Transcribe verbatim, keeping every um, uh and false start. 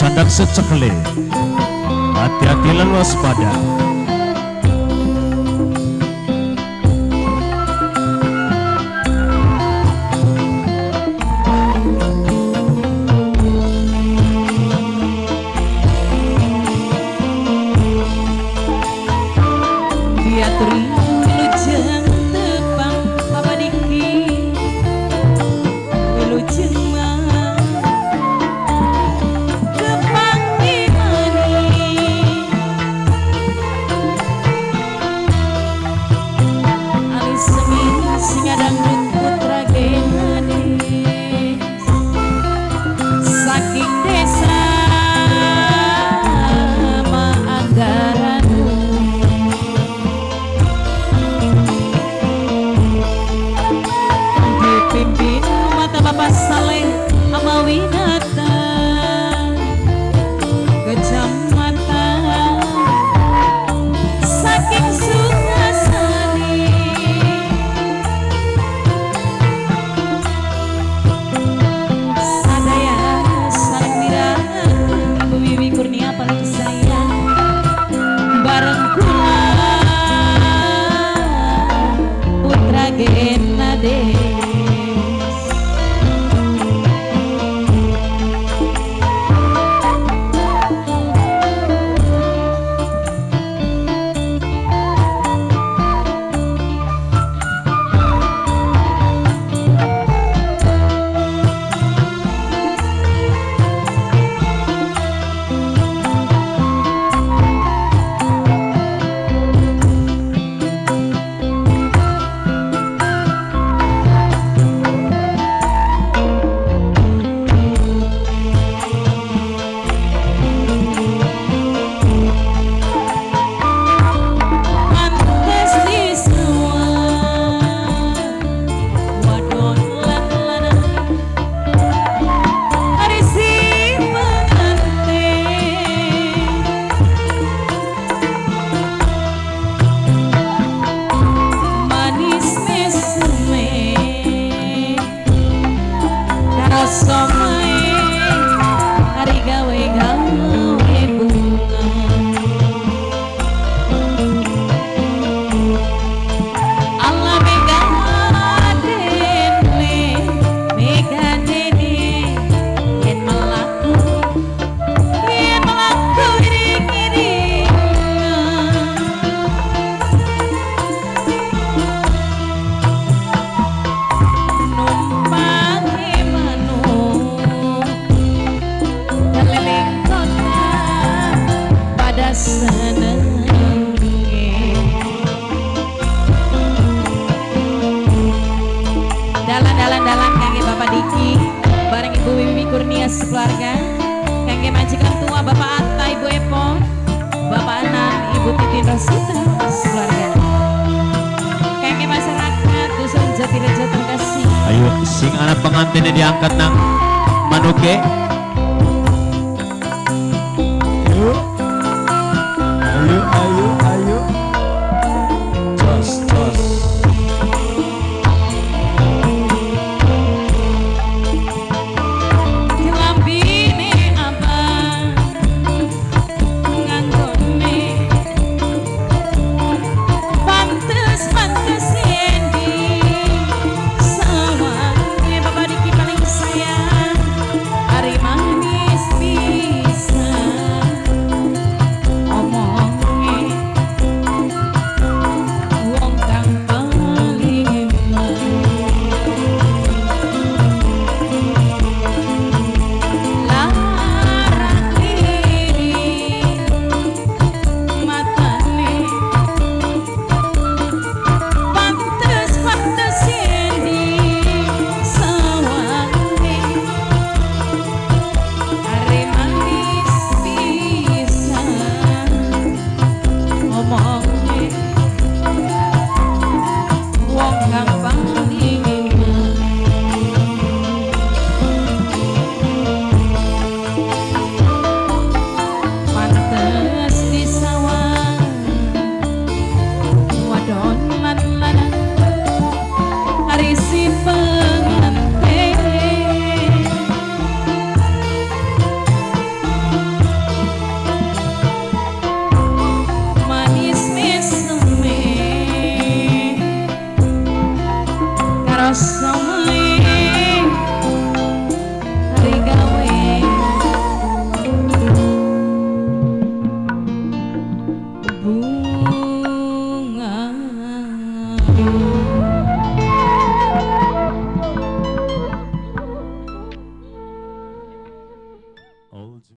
candang secekele, hati-hati lan waspada. Dalan-dalan kangge Bapak Diki, bareng Ibu Wiwi Kurnia sekeluarga, kangge majikan tua Bapak Atta, Ibu Epo, Bapak Anan, Ibu Titin Rosita sekeluarga, kangge masyarakat dusun Jatireja terkasih. Ayo sing anak pengantin diangkat nang Manuke.